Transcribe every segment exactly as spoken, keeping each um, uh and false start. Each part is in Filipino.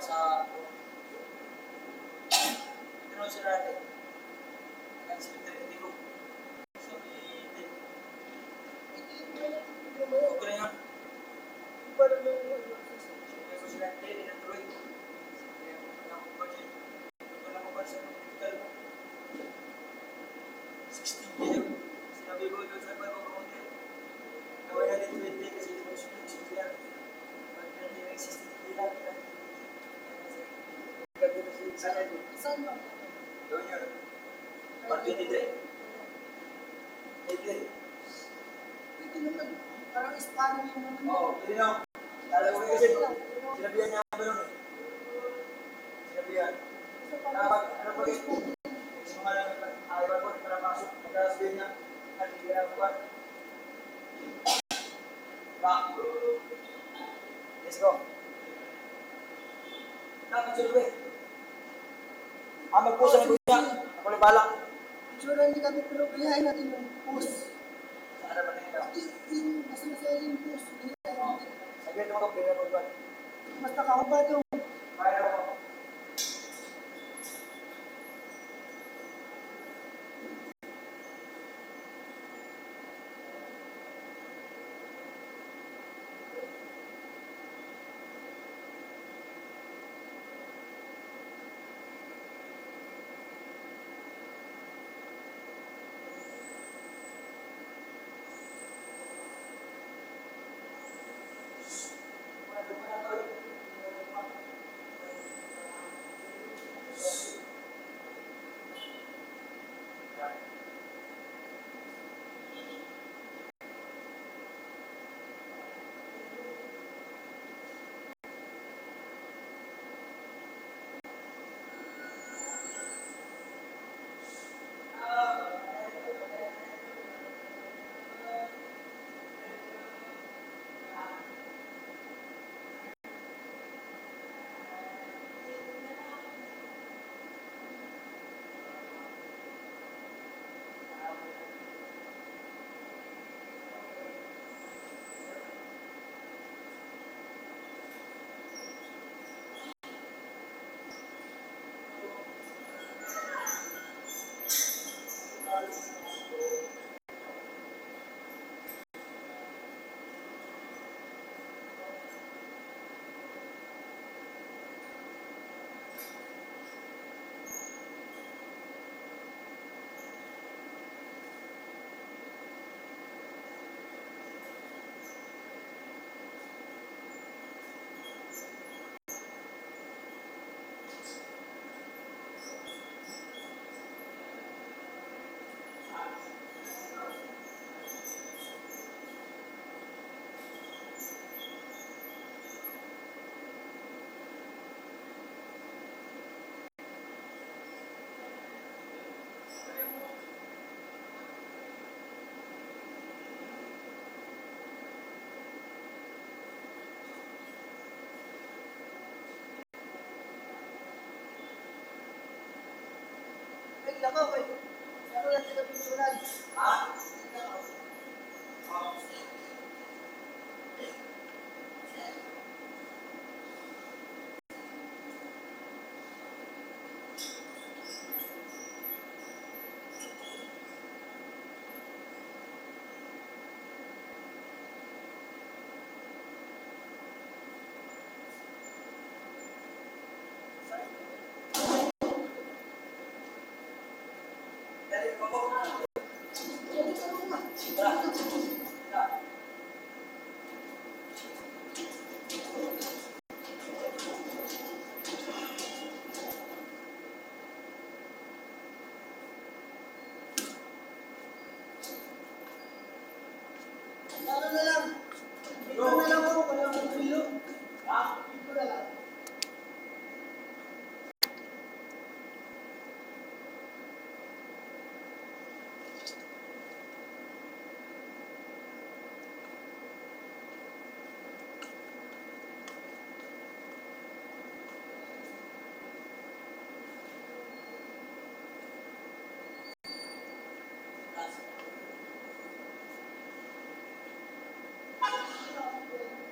sa ano sila natin ang security group sa B ten okay na nga para lang yung mga sila natin din ang droid kaya ako pa dyan ako lang ako pa sa critical sixteen year sinabi ko doon sa pagkakunti gawin natin twenty kasi doon sa sixteen year pag-twenty-six year sana itu. Sana. Donyor. Parti tidak. Tidak. Itu naman. Parang Spanish naman. Oh, hindi na. Alam mo kasi sinabihan niya ako noon. Sinabihan. Dapat ano ba ito? Mga ayaw ko para pasok. Kaya sabihin niya, hindi ka na buwan. Back. Let's go. Dapat suluhin. Ang magpusan ko niya, ako na balak. Sure, hindi kami pero kayahin natin yung push. Saan naman na yun? Basta masaya yung push. Sagyan naman ako, kaya naman ba? Basta kakabad yung... Kaya naman ako. Lakaw eh. Lakaw lang din ang pinsuran. Ha? Lakaw. Oo. Thank you.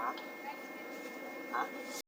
Huh? Huh?